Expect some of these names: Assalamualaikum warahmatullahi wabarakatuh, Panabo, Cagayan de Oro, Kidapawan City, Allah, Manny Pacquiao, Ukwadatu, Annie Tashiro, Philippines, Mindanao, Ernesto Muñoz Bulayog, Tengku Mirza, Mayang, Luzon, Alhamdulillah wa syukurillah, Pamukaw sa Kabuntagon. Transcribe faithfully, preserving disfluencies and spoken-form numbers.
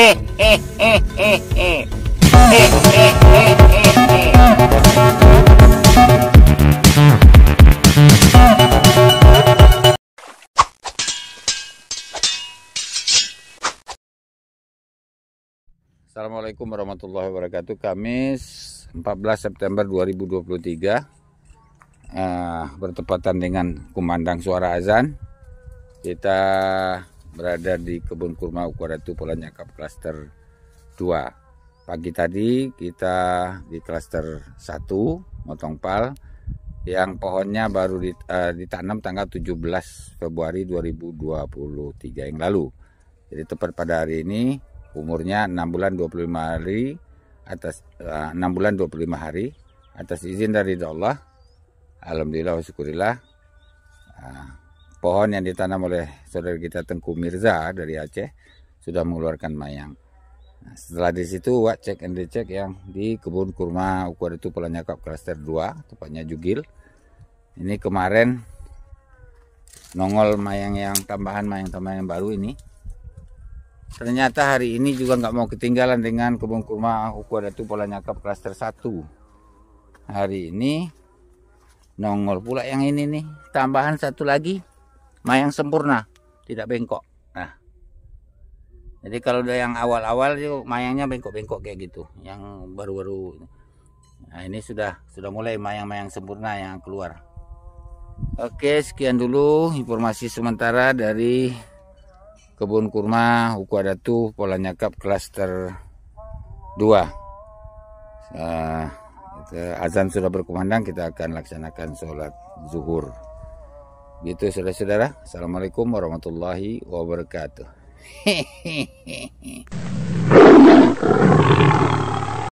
Assalamualaikum warahmatullahi wabarakatuh. Kamis empat belas September dua ribu dua puluh tiga, Uh, bertepatan dengan kumandang suara azan, kita berada di kebun kurma Ukwadatu pola nyakap klaster dua. Pagi tadi kita di klaster satu motong pal yang pohonnya baru dit, uh, ditanam tanggal tujuh belas Februari dua ribu dua puluh tiga yang lalu. Jadi tepat pada hari ini umurnya enam bulan dua puluh lima hari atas uh, enam bulan dua puluh lima hari atas izin dari Allah. Alhamdulillah wa syukurillah, uh, pohon yang ditanam oleh saudara kita Tengku Mirza dari Aceh sudah mengeluarkan mayang. Nah, setelah di situ wak cek and recheck yang di kebun kurma Ukwadatu pola nyakap klaster dua, tepatnya Jugil. Ini kemarin nongol mayang yang tambahan, mayang tambahan yang baru ini. Ternyata hari ini juga nggak mau ketinggalan dengan kebun kurma Ukwadatu pola nyakap klaster satu. Hari ini nongol pula yang ini nih, tambahan satu lagi, mayang sempurna, tidak bengkok. Nah, jadi kalau udah yang awal-awal itu mayangnya bengkok-bengkok kayak gitu, yang baru-baru. Nah, ini sudah sudah mulai mayang-mayang sempurna yang keluar. Oke, sekian dulu informasi sementara dari kebun kurma Ukwadatu pola nyakap klaster dua. Nah, azan sudah berkumandang, kita akan laksanakan sholat zuhur. Gitu saudara-saudara. Assalamualaikum warahmatullahi wabarakatuh.